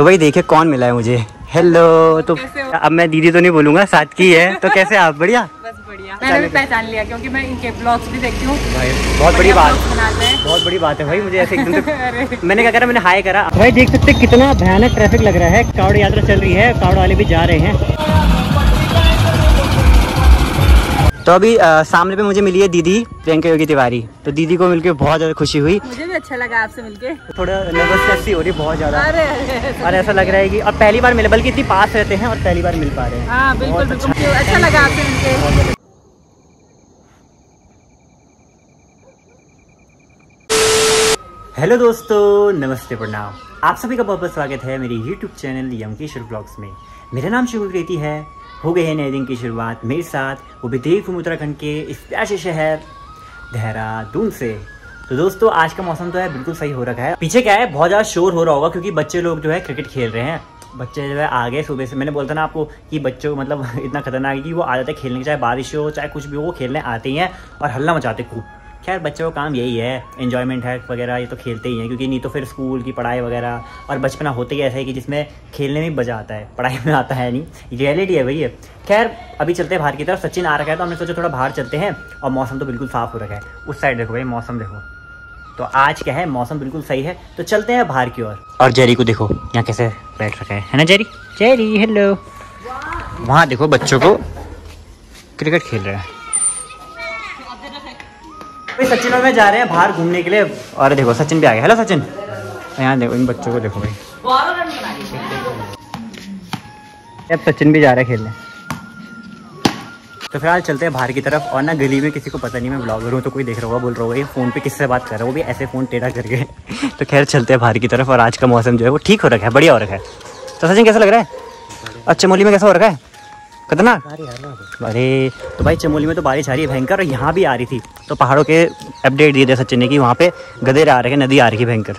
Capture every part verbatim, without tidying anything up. तो वही देखे कौन मिला है मुझे। हेलो, तो अब मैं दीदी तो नहीं बोलूंगा, साथ की है। तो कैसे आप? बढ़िया, बस बढ़िया। मैंने भी पहचान लिया क्योंकि मैं इनके ब्लॉग्स भी देखती हूँ। बहुत बड़ी बात है, बहुत बड़ी बात है भाई। मुझे ऐसे एकदम से मैंने क्या करा, मैंने हाई करा। भाई देख सकते कितना भयानक ट्रैफिक लग रहा है। कावड़ यात्रा चल रही है, कावड़ वाले भी जा रहे हैं। तो अभी सामने पे मुझे मिली है दीदी प्रियंका योगी तिवारी। तो दीदी को मिलकर बहुत ज्यादा खुशी हुई। मुझे भी अच्छा लगा आपसे मिलके। थोड़ा नर्वसनेस हो रही है बहुत ज्यादा, और ऐसा लग रहा है कि और पहली बार मिले, बल्कि इतनी पास रहते हैं और पहली बार मिल पा रहे हैं। हाँ, बिल्कुल, बिल्कुल। अच्छा, अच्छा लगा आपसे मिलके। हेलो दोस्तों, नमस्ते, प्रणाम। आप सभी का बहुत बहुत स्वागत है मेरे यूट्यूब चैनल यमकेश्वर ब्लॉग्स में। मेरा नाम शुभ कृति है। हो गए हैं नए दिन की शुरुआत मेरे साथ, वो भी देहरादून उत्तराखंड के इस प्यारे शहर देहरादून से। तो दोस्तों आज का मौसम तो है बिल्कुल सही हो रखा है। पीछे क्या है, बहुत ज़्यादा शोर हो रहा होगा क्योंकि बच्चे लोग जो है क्रिकेट खेल रहे हैं। बच्चे जो है आ गए सुबह से। मैंने बोलता ना आपको कि बच्चों को मतलब इतना खतरनाक है कि वो आ जाते हैं खेलने, चाहे बारिश हो चाहे कुछ भी हो, वो खेलने आते ही हैं और हल्ला मचाते खूब। खैर बच्चों का काम यही है, एन्जॉयमेंट है वगैरह, ये तो खेलते ही हैं क्योंकि नहीं तो फिर स्कूल की पढ़ाई वगैरह। और बचपना होते ही ऐसा है कि जिसमें खेलने में मजा आता है, पढ़ाई में आता है नहीं, रियलिटी है भाई ये। खैर अभी चलते हैं बाहर की तरफ। सचिन आ रखा है तो हमने सोचा थोड़ा बाहर चलते हैं। और मौसम तो बिल्कुल साफ़ हो रखा है। उस साइड देखो भाई, मौसम देखो। तो आज क्या है, मौसम बिल्कुल सही है। तो चलते हैं बाहर की ओर। और जेरी को देखो यहाँ कैसे बैठ रखा है है ना जेरी? Jerry hello. वहाँ देखो बच्चों को क्रिकेट खेल रहा है। सचिन और मैं जा रहे हैं बाहर घूमने के लिए। और देखो सचिन भी आ गया। हेलो सचिन। यहाँ देखो इन बच्चों को देखो भाई। अब सचिन भी जा रहा है खेलने। तो फिलहाल चलते हैं बाहर की तरफ। और ना गली में किसी को पता नहीं मैं ब्लॉगर हूँ, तो कोई देख रहा होगा बोल रहा होगा ये फ़ोन पे किससे बात कर रहा है, वो भी ऐसे फ़ोन टेढ़ा करके। तो खैर चलते हैं बाहर की तरफ। और आज का मौसम जो है वो ठीक हो रखा है, बढ़िया हो रखा है। तो सचिन कैसा लग रहा है? और चमोली में कैसा हो रखा है? खतरनाक। अरे तो भाई चमोली में तो बारिश आ रही है भयंकर, और यहाँ भी आ रही थी। तो पहाड़ों के अपडेट दिए थे सचिन ने कि वहाँ पे गधेर आ रहे हैं, नदी आ रही है भयंकर।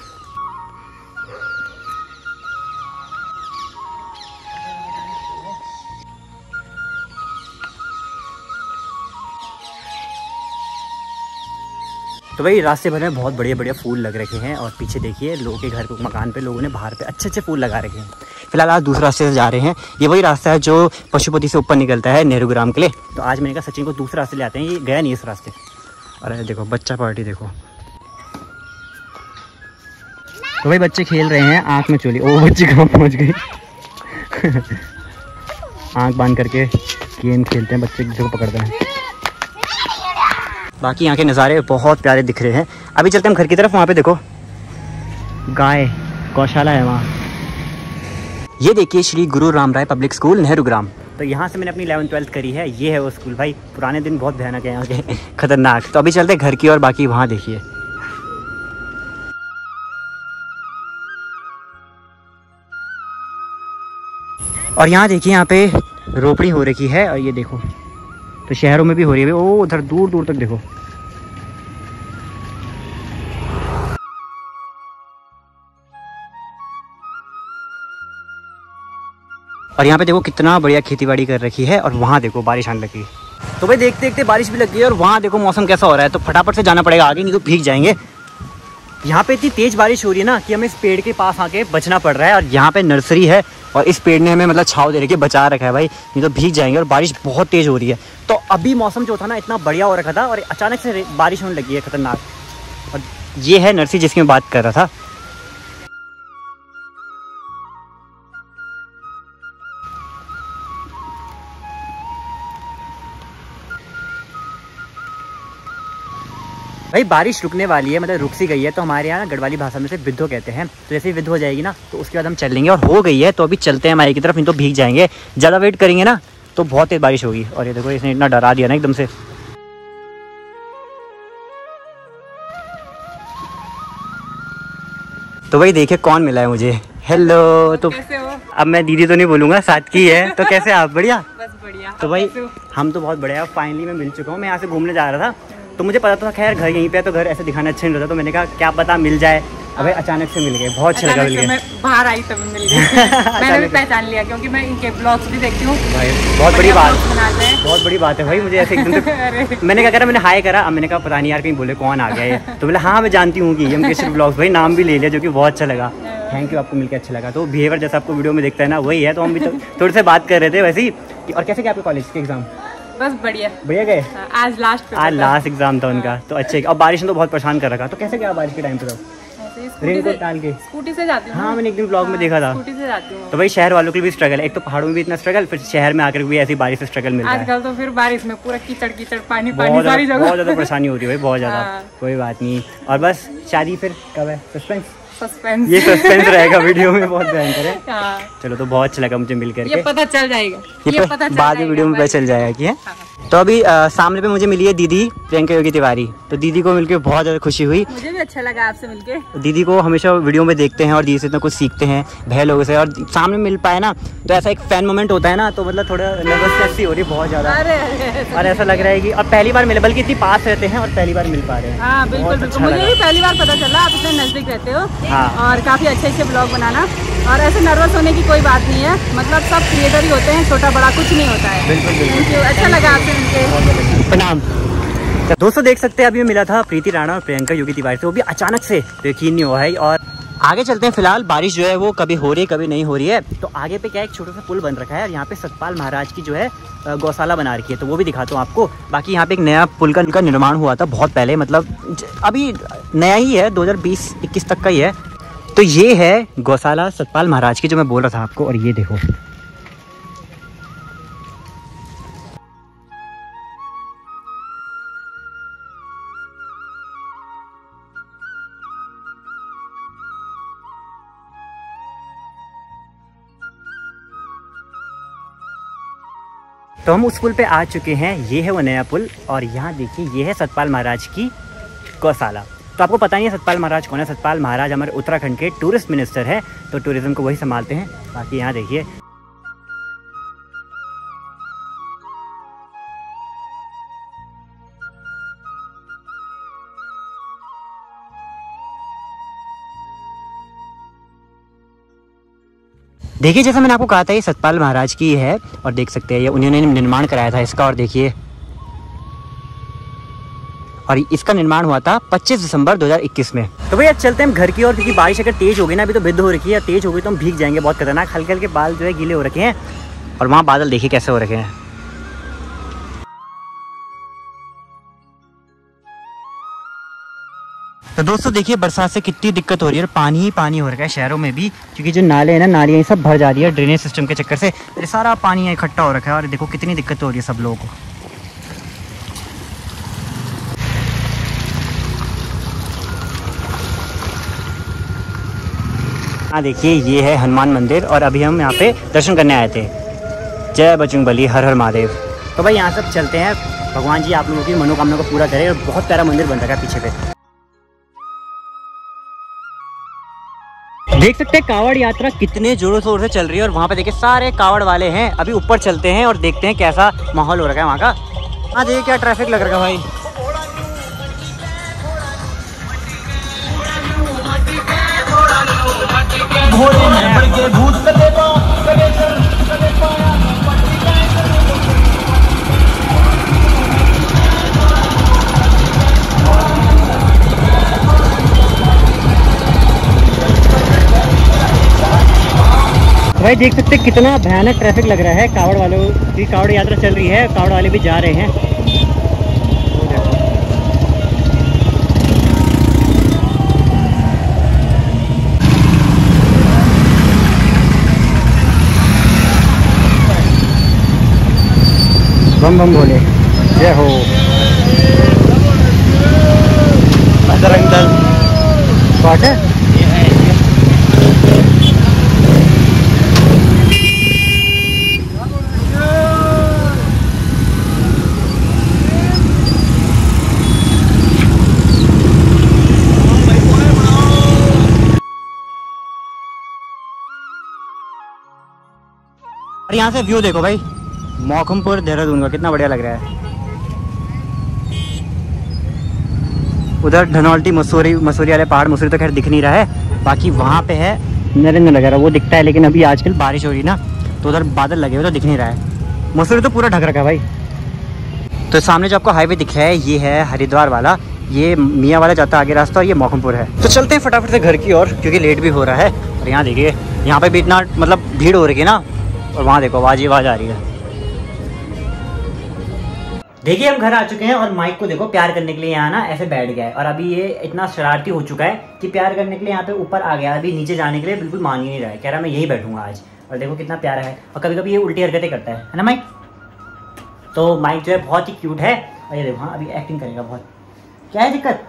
तो भाई रास्ते भर में बहुत बढ़िया बढ़िया फूल लग रखे हैं। और पीछे देखिए लोगों के घर पे, मकान पे लोगों ने बाहर पे अच्छे अच्छे फूल लगा रखे हैं। फिलहाल आज दूसरे रास्ते से जा रहे हैं। ये वही रास्ता है जो पशुपति से ऊपर निकलता है नेहरू ग्राम के लिए। तो आज मैंने कहा सचिन को दूसरे रास्ते ले आते हैं, ये गया नहीं इस रास्ते। अरे देखो बच्चा पार्टी देखो। तो भाई बच्चे खेल रहे हैं, आँख में चोली। ओ बच्चे कहाँ पहुँच गई। आँख बांध करके गेम खेलते हैं, बच्चे को पकड़ते हैं। बाकी यहाँ के नज़ारे बहुत प्यारे दिख रहे हैं। अभी चलते हम घर की तरफ। वहाँ पे देखो गाय गौशाला है वहाँ। ये देखिए श्री गुरु राम राय पब्लिक स्कूल नेहरू ग्राम। तो यहाँ से मैंने अपनी इलेवन ट्वेल्थ करी है। ये है वो स्कूल भाई, पुराने दिन बहुत भयानक है यहाँ के, खतरनाक। तो अभी चलते घर की और बाकी वहाँ देखिए। और यहाँ देखिए यहाँ पे रोपड़ी हो रखी है। और ये देखो तो शहरों में भी हो रही है। ओ उधर दूर दूर तक देखो। और यहाँ पे देखो कितना बढ़िया खेतीबाड़ी कर रखी है। और वहाँ देखो बारिश आने लगी। तो भाई देखते देखते बारिश भी लग गई है। और वहाँ देखो मौसम कैसा हो रहा है। तो फटाफट से जाना पड़ेगा आगे, नहीं तो भीग जाएंगे। यहाँ पे इतनी तेज बारिश हो रही है ना कि हमें इस पेड़ के पास आके बचना पड़ रहा है। और यहाँ पे नर्सरी है और इस पेड़ ने हमें मतलब छाव दे रखी है, बचा रखा है भाई, नहीं तो भीग जाएंगे। और बारिश बहुत तेज़ हो रही है। तो अभी मौसम जो था ना इतना बढ़िया हो रखा था, और अचानक से बारिश होने लगी है खतरनाक। और ये है नर्सरी जिसकी मैं बात कर रहा था। भाई बारिश रुकने वाली है, मतलब रुक सी गई है। तो हमारे यहाँ गढ़वाली भाषा में से विद्धो कहते हैं। तो जैसे ही विध हो जाएगी ना तो उसके बाद हम चलेंगे। और हो गई है तो अभी चलते हैं हमारे की तरफ, नहीं तो भीग जाएंगे। ज़्यादा वेट करेंगे ना तो बहुत तेज बारिश होगी। और ये देखो इसने इतना डरा दिया ना एकदम से। तो भाई देखिए कौन मिला है मुझे। हेलो। तो अब मैं दीदी तो नहीं बोलूँगा, साथ की है। तो कैसे आप? बढ़िया, बस बढ़िया। तो भाई हम तो बहुत बढ़िया। फाइनली मैं मिल चुका हूँ। मैं यहाँ से घूमने जा रहा था तो मुझे पता था खैर घर यहीं पे है, तो घर ऐसे दिखाना अच्छा नहीं रहता। तो मैंने कहा क्या पता मिल जाए। अबे अचानक से मिल गए, बहुत अच्छा लगा मिल गए। मैं बाहर आई तब मिल गई। मैंने भी पहचान लिया क्योंकि मैं इनके ब्लॉग्स भी देखती हूँ। बहुत बड़ी बात, बहुत बड़ी बात है भाई। मुझे ऐसे एकदम से मैंने क्या करा, मैंने हाई करा। अब मैंने कहा पता नहीं यार कहीं बोले कौन आ गया है। तो बोला हाँ मैं जानती हूँ कि यमकेश्वर ब्लॉग्स, भाई नाम भी ले लिया, जो कि बहुत अच्छा लगा। थैंक यू, आपको मिलकर अच्छा लगा। तो बिहेवियर जैसा आपको वीडियो में देखता है ना वही है। तो हम भी थोड़ी से बात कर रहे थे वैसे ही। और कैसे गए आपके कॉलेज के एग्जाम? बस बढ़िया बढ़िया गए। आज लास्ट आज लास्ट एग्जाम था उनका, तो अच्छे। अब बारिश ने तो बहुत परेशान कर रखा, तो कैसे गया बारिश के टाइम पे? तो रेन कोट डाल के स्कूटी से जाती हूँ। हाँ, मैंने एक दिन ब्लॉग में देखा था स्कूटी से जाती हूँ। तो भाई शहर वालों के लिए भी स्ट्रगल है, एक तो पहाड़ों में भी इतना स्ट्रगल, फिर शहर में आकर भी ऐसी बारिश से स्ट्रगल मिलता है। आजकल तो फिर बारिश में पूरा कीचड़ कीचड़ पानी पानी सारी जगह, बहुत ज्यादा परेशानी होती है भाई, बहुत ज्यादा। कोई बात नहीं। और बस शादी फिर कब है? सस्पेंस सस्पेंस ये सस्पेंस रहेगा वीडियो में, बहुत भयंकर है। चलो, तो बहुत अच्छा लगा मुझे मिलकर, ये पता चल जाएगा, ये पता बाद में वीडियो में पता चल जाएगा कि है। तो अभी आ, सामने पे मुझे मिली है दीदी प्रियंका योगी तिवारी। तो दीदी को मिलकर बहुत ज़्यादा खुशी हुई, मुझे भी अच्छा लगा आपसे मिलकर। दीदी को हमेशा वीडियो में देखते हैं और दीदी से इतना कुछ सीखते हैं भय लोगों से, और सामने मिल पाए ना तो ऐसा एक फैन मोमेंट होता है ना, तो मतलब थोड़ा नर्वसनेस सी हो रही है बहुत ज़्यादा। और ऐसा लग रहा है कि अब पहली बार मिले, बल्कि इतनी पास रहते हैं और पहली बार मिल पा रहे हैं। बिल्कुल, मुझे भी पहली बार पता चला, आप इतने नज़दीक रहते हो और काफ़ी अच्छे अच्छे ब्लॉग बनाना, और ऐसे नर्वस होने की कोई बात नहीं है। मतलब सब क्रिएटर ही होते हैं, छोटा बड़ा कुछ नहीं होता है। बिल्कुल बिल्कुल, अच्छा लगा आपसे मिलकर, प्रणाम। दोस्तों देख सकते हैं अभी मिला था प्रीति राणा और प्रियंका योगी तिवारी से, वो भी अचानक से, यकीन नहीं हुआ है। और आगे चलते हैं। फिलहाल बारिश जो है वो कभी हो रही है कभी नहीं हो रही है। तो आगे पे क्या एक छोटा सा पुल बन रखा है, और यहाँ पे सतपाल महाराज की जो है गौशाला बना रखी है, तो वो भी दिखाता हूँ आपको। बाकी यहाँ पे एक नया पुल का उनका निर्माण हुआ था बहुत पहले, मतलब अभी नया ही है, दो हज़ार बीस इक्कीस तक का ही है। तो ये है गौशाला सतपाल महाराज की जो मैं बोल रहा था आपको, और ये देखो। तो हम उस पुल पे आ चुके हैं, ये है वो नया पुल, और यहाँ देखिए ये है सतपाल महाराज की गौशाला। तो आपको पता ही है सतपाल महाराज कौन है। सतपाल महाराज हमारे उत्तराखंड के टूरिस्ट मिनिस्टर हैं, तो टूरिज्म को वही संभालते हैं। बाकी यहाँ देखिए, देखिए जैसा मैंने आपको कहा था ये सतपाल महाराज की है, और देख सकते हैं ये उन्होंने निर्माण कराया था इसका। और देखिए, और इसका निर्माण हुआ था पच्चीस दिसंबर दो हज़ार इक्कीस में। तो भैया चलते हैं हम घर की ओर, क्योंकि बारिश अगर तेज होगी ना, अभी तो भिद्ध हो रखी है, तेज होगी तो हम भीग जाएंगे, बहुत खतरनाक। हल्के हल्के बाल जो है गीले हो रखे हैं, और वहाँ बादल देखिए कैसे हो रखे हैं। तो दोस्तों देखिए बरसात से कितनी दिक्कत हो रही है, और पानी ही पानी हो रखा है शहरों में भी, क्योंकि जो नाले हैं ना, नालियाँ ये सब भर जा रही है ड्रेनेज सिस्टम के चक्कर से, सारा पानी इकट्ठा हो रखा है, और देखो कितनी दिक्कत हो रही है सब लोगों को। हाँ देखिए, ये है हनुमान मंदिर, और अभी हम यहाँ पे दर्शन करने आए थे। जय बजरंग बली, हर हर महादेव। तो भाई यहाँ सब चलते हैं, भगवान जी आप लोगों की मनोकामना को पूरा करें। और बहुत प्यारा मंदिर बन रखा है पीछे पे, देख सकते हैं। कावड़ यात्रा कितने जोरों शोर से चल रही है, और वहाँ पे देखिए सारे कावड़ वाले हैं। अभी ऊपर चलते हैं और देखते हैं कैसा माहौल हो रखा है वहाँ का। हाँ देखिए क्या ट्रैफिक लग रहा है भाई। भाई देख सकते हैं कितना भयानक ट्रैफिक लग रहा है। कावड़ वालों की कावड़ यात्रा चल रही है, कावड़ वाले भी जा रहे हैं। बम बम बोले, जय हो बजरंग दल। पार्ट है और यहाँ से व्यू देखो भाई, मोखमपुर देहरादून का कितना बढ़िया लग रहा है। उधर धनौल्टी मसूरी मसूरी वाले पहाड़, मसूरी तो खैर दिख नहीं रहा है, बाकी वहाँ पे है नरेंद्र नगर, वो दिखता है। लेकिन अभी आजकल बारिश हो रही ना, तो उधर बादल लगे हुए तो दिख नहीं रहा है। मसूरी तो पूरा ढक रखा है भाई। तो सामने जो आपको हाईवे दिख रहा है, ये है हरिद्वार वाला, ये मियाँ वाला जाता आगे रास्ता, और ये मोखमपुर है। तो चलते हैं फटाफट से घर की ओर, क्योंकि लेट भी हो रहा है। और यहाँ देखिए, यहाँ पे भी इतना मतलब भीड़ हो रही है ना, और वहाँ देखो आवाज ही आवाज आ रही है। देखिए हम घर आ चुके हैं और माइक को देखो प्यार करने के लिए यहाँ ना ऐसे बैठ गया है, और अभी ये इतना शरारती हो चुका है कि प्यार करने के लिए यहाँ पे ऊपर आ गया, अभी नीचे जाने के लिए बिल्कुल मान ही नहीं रहा है, कह रहा मैं यही बैठूंगा आज। और देखो कितना प्यारा है, और कभी कभी ये उल्टी हरकतें करता है, है ना माइक? तो माइक जो है बहुत ही क्यूट है, और ये देखो हाँ अभी एक्टिंग करेगा बहुत। क्या है दिक्कत?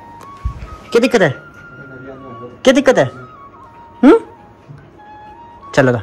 क्या दिक्कत है? क्या दिक्कत है? हम्म, चलो।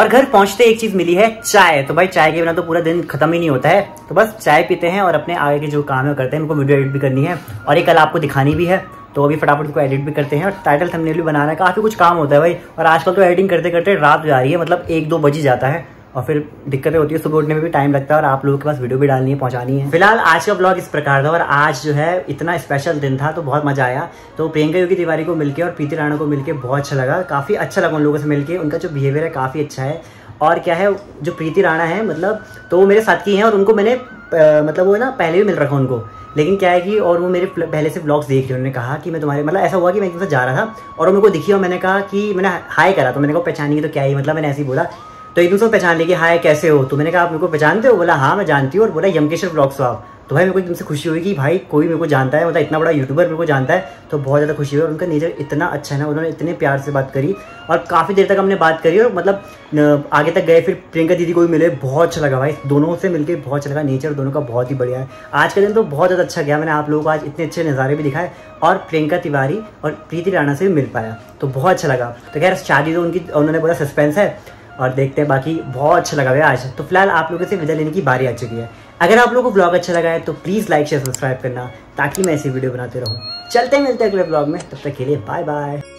और घर पहुंचते एक चीज मिली है, चाय। तो भाई चाय के बिना तो पूरा दिन खत्म ही नहीं होता है, तो बस चाय पीते हैं और अपने आगे के जो काम है करते हैं। उनको वीडियो एडिट भी करनी है और ये कल आपको दिखानी भी है, तो अभी फटाफट उनको एडिट भी करते हैं और टाइटल थंबनेल भी बनाना है, काफी कुछ काम होता है भाई। और आजकल तो एडिटिंग करते करते रात जा रही है, मतलब एक दो बज ही जाता है, और फिर दिक्कतें होती है, सुबह उठने में भी टाइम लगता है, और आप लोगों के पास वीडियो भी डालनी है, पहुंचानी है। फिलहाल आज का ब्लॉग इस प्रकार था, और आज जो है इतना स्पेशल दिन था, तो बहुत मजा आया। तो प्रियंका योगी तिवारी को मिलके और प्रीति राणा को मिलके बहुत अच्छा लगा, काफ़ी अच्छा लगा उन लोगों से मिलके, उनका जो बिहेवियर है काफ़ी अच्छा है। और क्या है, जो प्रीति राणा है मतलब, तो वो मेरे साथ की हैं, और उनको मैंने मतलब वो ना पहले भी मिल रखा उनको, लेकिन क्या है कि और वो मेरे पहले से ब्लॉग्स देख रहे, उन्होंने कहा कि मैं तुम्हारे मतलब ऐसा हुआ कि मैं एक साथ जा रहा था और उनको दिखी, और मैंने कहा कि मैंने हाई करा, तो मैंने कहा पहचानी तो क्या ही, मतलब मैंने ऐसे ही बोला, तो एक दूसरे को पहचान लेगी, हाय कैसे हो, तो मैंने कहा आप मेरे को पहचानते हो, बोला हाँ मैं जानती हूँ, और बोला यमकेश्वर ब्लॉग्स हो आप। तो भाई मेरे को एकदम से खुशी हुई कि भाई कोई मेरे को जानता है, मतलब इतना बड़ा यूट्यूबर मेरे को जानता है, तो बहुत ज़्यादा खुशी हुई। और उनका नेचर इतना अच्छा है ना, उन्होंने इतने प्यार से बात करी और काफ़ी देर तक हमने बात करी, और मतलब आगे तक गए, फिर प्रियंका दीदी को भी मिले, बहुत अच्छा लगा भाई, दोनों से मिलकर बहुत अच्छा लगा, नेचर दोनों का बहुत ही बढ़िया है। आज का दिन तो बहुत ज़्यादा अच्छा गया, मैंने आप लोगों को आज इतने अच्छे नज़ारे भी दिखाए, और प्रियंका तिवारी और प्रीति राणा से भी मिल पाया, तो बहुत अच्छा लगा। तो खैर शादी तो उनकी उन्होंने बोला सस्पेंस है, और देखते हैं बाकी, बहुत अच्छा लगा है आज। तो फिलहाल आप लोगों से विदा लेने की बारी आ चुकी है। अगर आप लोगों को ब्लॉग अच्छा लगा है तो प्लीज़ लाइक शेयर सब्सक्राइब करना, ताकि मैं ऐसी वीडियो बनाते रहूँ। चलते हैं, मिलते हैं अगले ब्लॉग में, तब तक के लिए बाय बाय।